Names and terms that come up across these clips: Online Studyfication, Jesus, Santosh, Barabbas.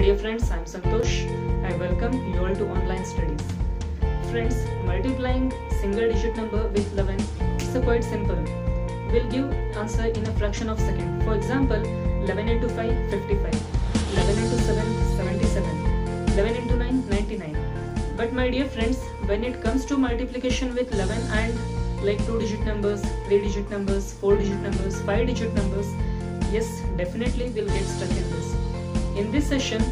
Hi dear friends, I am Santosh. I welcome you all to online studies. Friends, multiplying single digit number with 11 is quite simple. We'll give answer in a fraction of second. For example, 11 into 5, 55. 11 into 7, 77. 11 into 9, 99. But my dear friends, when it comes to multiplication with 11 and like 2 digit numbers, 3 digit numbers, 4 digit numbers, 5 digit numbers, yes, definitely we'll get stuck in this. In this session,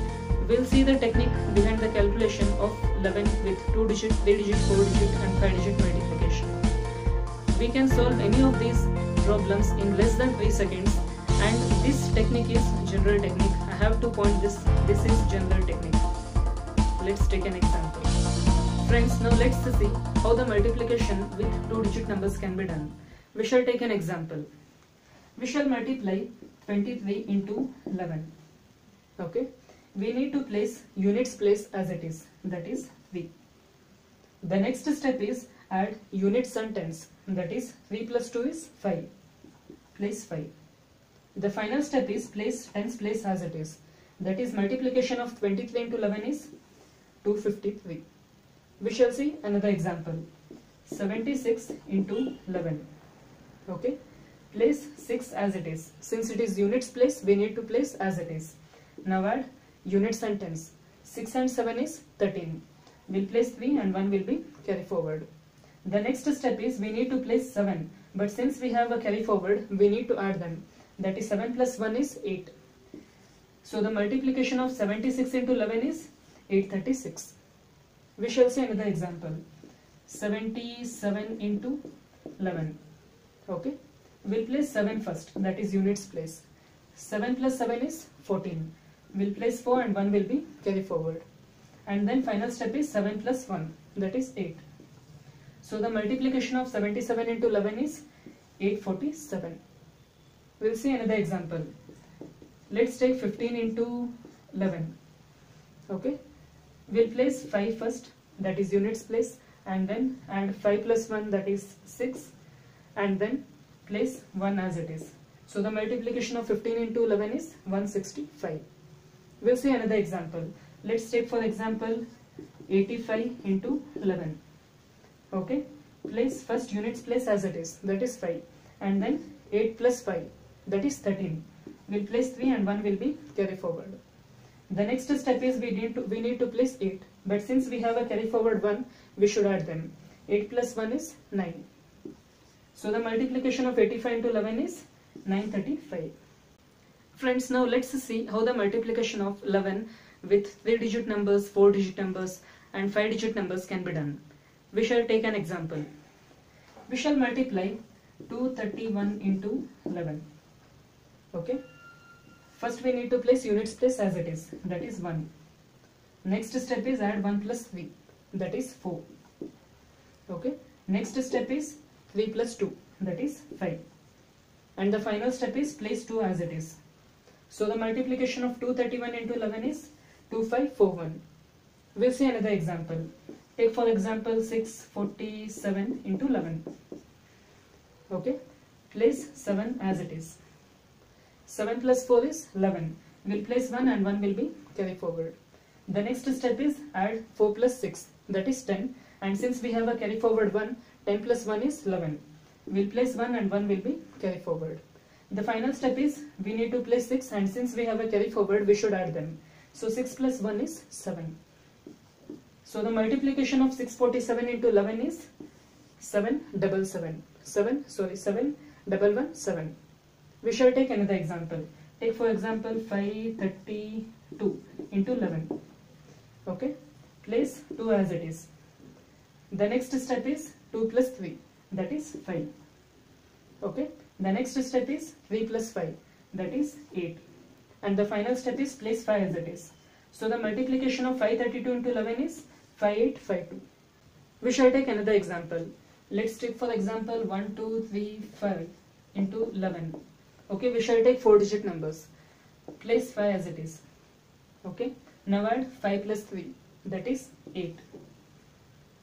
we'll see the technique behind the calculation of 11 with 2 digit, 3 digit, 4 digit and 5 digit multiplication. We can solve any of these problems in less than 3 seconds, and this technique is general technique. I have to point this is general technique. Let's take an example. Friends, now let's see how the multiplication with 2 digit numbers can be done. We shall take an example. We shall multiply 23 into 11. Okay, we need to place units place as it is, that is 3. The next step is add units and tens, that is 3 plus 2 is 5, place 5. The final step is place tens place as it is, that is multiplication of 23 into 11 is 253. We shall see another example, 76 into 11. Okay, place 6 as it is, since it is units place we need to place as it is. Now add units and tens. 6 and 7 is 13. We'll place 3 and 1 will be carry forward. The next step is we need to place 7. But since we have a carry forward, we need to add them. That is 7 plus 1 is 8. So the multiplication of 76 into 11 is 836. We shall see another example. 77 into 11. Okay. We'll place 7 first. That is units place. 7 plus 7 is 14. We'll place 4 and 1 will be carry forward. And then final step is 7 plus 1, that is 8. So the multiplication of 77 into 11 is 847. We'll see another example. Let's take 15 into 11. Okay. We'll place 5 first, that is units place, and then add 5 plus 1, that is 6, and then place 1 as it is. So the multiplication of 15 into 11 is 165. We'll see another example. Let's take for example 85 into 11. Okay. Place first units place as it is. That is 5. And then 8 plus 5. That is 13. We'll place 3 and 1 will be carry forward. The next step is we need to place 8. But since we have a carry forward 1, we should add them. 8 plus 1 is 9. So the multiplication of 85 into 11 is 935. Friends, now let's see how the multiplication of 11 with 3 digit numbers, 4 digit numbers and 5 digit numbers can be done. We shall take an example. We shall multiply 231 into 11. Okay. First we need to place units place as it is. That is 1. Next step is add 1 plus 3. That is 4. Okay. Next step is 3 plus 2. That is 5. And the final step is place 2 as it is. So the multiplication of 231 into 11 is 2541. We'll see another example. Take for example 647 into 11. Okay. Place 7 as it is. 7 plus 4 is 11. We'll place 1 and 1 will be carry forward. The next step is add 4 plus 6. That is 10. And since we have a carry forward 1, 10 plus 1 is 11. We'll place 1 and 1 will be carry forward. The final step is we need to place 6, and since we have a carry forward we should add them. So 6 plus 1 is 7. So the multiplication of 647 into 11 is 711 7. We shall take another example. Take for example 532 into 11. Okay. Place 2 as it is. The next step is 2 plus 3. That is 5. Okay. The next step is 3 plus 5. That is 8. And the final step is place 5 as it is. So the multiplication of 532 into 11 is 5852. We shall take another example. Let's take for example 1235 into 11. Okay. We shall take 4 digit numbers. Place 5 as it is. Okay. Now add 5 plus 3. That is 8.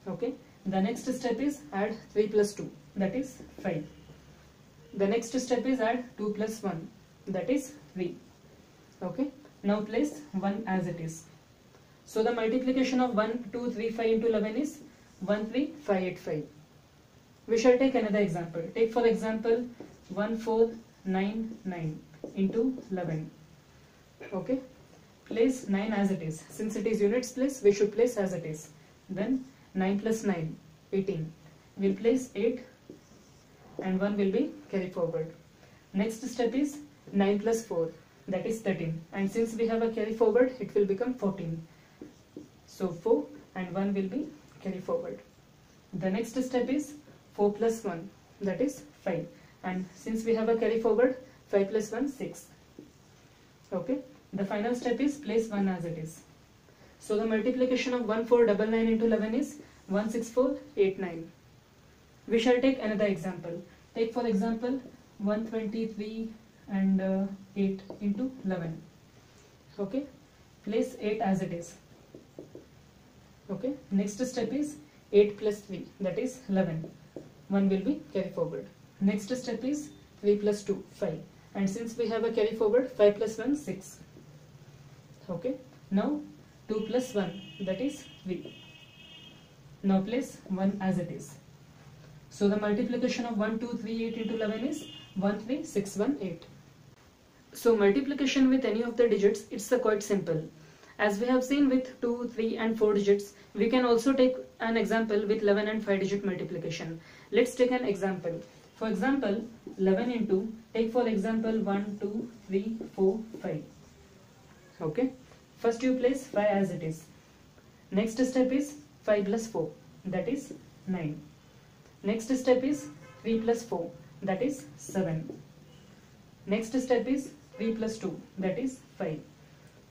Okay. The next step is add 3 plus 2, that is 5. The next step is add 2 plus 1, that is 3. Okay. Now place 1 as it is. So the multiplication of 1, 2, 3, 5 into 11 is 1, 3, 5, 8, 5. We shall take another example. Take for example 1, 4, 9, 9 into 11. Okay. Place 9 as it is. Since it is units place, we should place as it is. Then 9 plus 9, 18. We'll place 8 and 1 will be carried forward. Next step is 9 plus 4, that is 13. And since we have a carry forward, it will become 14. So 4 and 1 will be carried forward. The next step is 4 plus 1, that is 5. And since we have a carry forward, 5 plus 1, 6. Okay. The final step is place 1 as it is. So the multiplication of 1, 4, 9, 9 into 11 is 1, 6, 4, 8, 9. We shall take another example. Take for example 123 and 8 into 11. Okay. Place 8 as it is. Okay. Next step is 8 plus 3, that is 11. 1 will be carried forward. Next step is 3 plus 2, 5. And since we have a carry forward, 5 plus 1, 6. Okay. Now 2 plus 1, that is 3. Now place 1 as it is. So the multiplication of 1, 2, 3, 8 into 11 is 1, 3, 6, 1, 8. So multiplication with any of the digits, it's quite simple. As we have seen with 2, 3 and 4 digits, we can also take an example with 11 and 5 digit multiplication. Let's take an example. For example, 11 into, take for example 1, 2, 3, 4, 5. Okay. First you place 5 as it is. Next step is 5 plus 4, that is 9. Next step is 3 plus 4, that is 7. Next step is 3 plus 2, that is 5.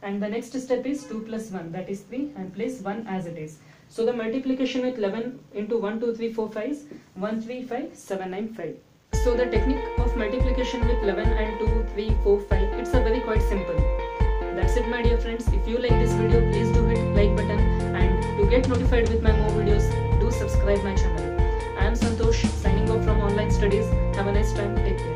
And the next step is 2 plus 1, that is 3, and place 1 as it is. So the multiplication with 11 into 1, 2, 3, 4, 5 is 1, 3, 5, 7, 9, 5. So the technique of multiplication with 11 and 2, 3, 4, 5, it's a very quite simple. That's it my dear friends. If you like this video, please do hit like button, and to get notified with my more videos, do subscribe my channel. I am Santosh, signing off from Online Studies. Have a nice time. Take care.